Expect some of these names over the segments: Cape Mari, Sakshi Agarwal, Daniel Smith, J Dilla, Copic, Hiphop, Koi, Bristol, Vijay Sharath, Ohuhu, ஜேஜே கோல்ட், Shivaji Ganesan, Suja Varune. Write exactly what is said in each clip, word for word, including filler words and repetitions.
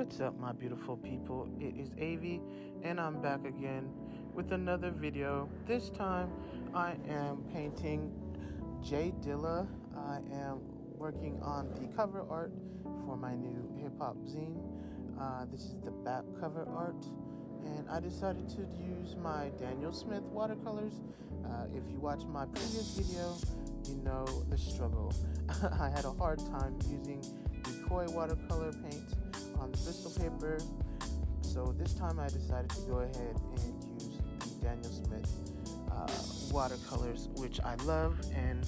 What's up, my beautiful people? It is Avi, and I'm back again with another video. This time I am painting J Dilla. I am working on the cover art for my new hip-hop zine. Uh, this is the back cover art, and I decided to use my Daniel Smith watercolors. Uh, if you watch my previous video, you know the struggle. I had a hard time using the Koi watercolor paint on the Bristol paper, so this time I decided to go ahead and use the Daniel Smith uh, watercolors, which I love and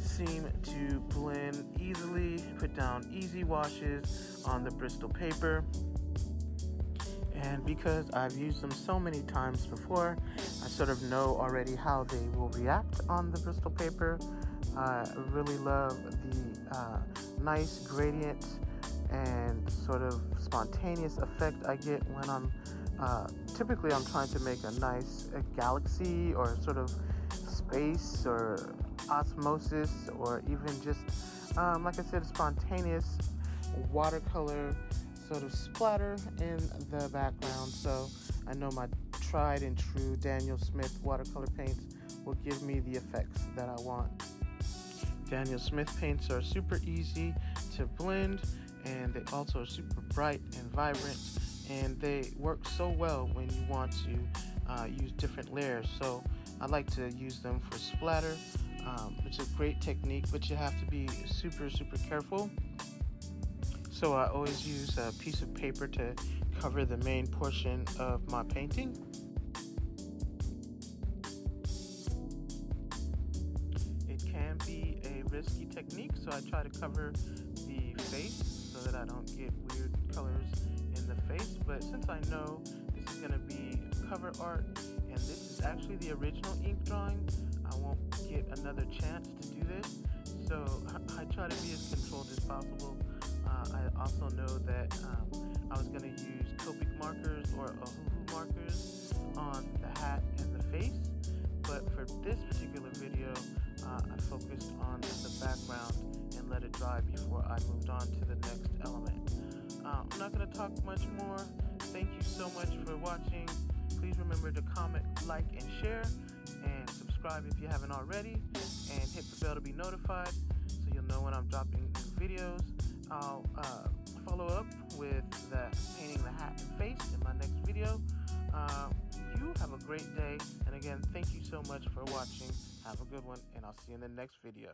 seem to blend easily, put down easy washes on the Bristol paper. And because I've used them so many times before, I sort of know already how they will react on the Bristol paper. I really love the uh, nice gradient and sort of spontaneous effect I get when I'm uh, typically I'm trying to make a nice a galaxy or sort of space or osmosis, or even just um, like I said, spontaneous watercolor sort of splatter in the background. So I know my tried and true Daniel Smith watercolor paints will give me the effects that I want. Daniel Smith paints are super easy to blend, and they also are super bright and vibrant, and they work so well when you want to uh, use different layers. So I like to use them for splatter, um, which is a great technique, but you have to be super super careful. So I always use a piece of paper to cover the main portion of my painting. It can be a risky technique, so I try to cover the face so that I don't get weird colors in the face. But since I know this is going to be cover art and this is actually the original ink drawing, I won't get another chance to do this, so I try to be as controlled as possible. Uh, I also know that um, I was going to use Copic markers or Ohuhu markers on the hat and the face, but for this particular video uh, I focused on the background and let it dry before I moved on to the next element. Uh, I'm not going to talk much more. Thank you so much for watching. Please remember to comment, like, and share, and subscribe if you haven't already, and hit the bell to be notified so you'll know when I'm dropping new videos. I'll uh, follow up with the painting the hat and face in my next video. Uh, you have a great day, and again, thank you so much for watching. Have a good one, and I'll see you in the next video.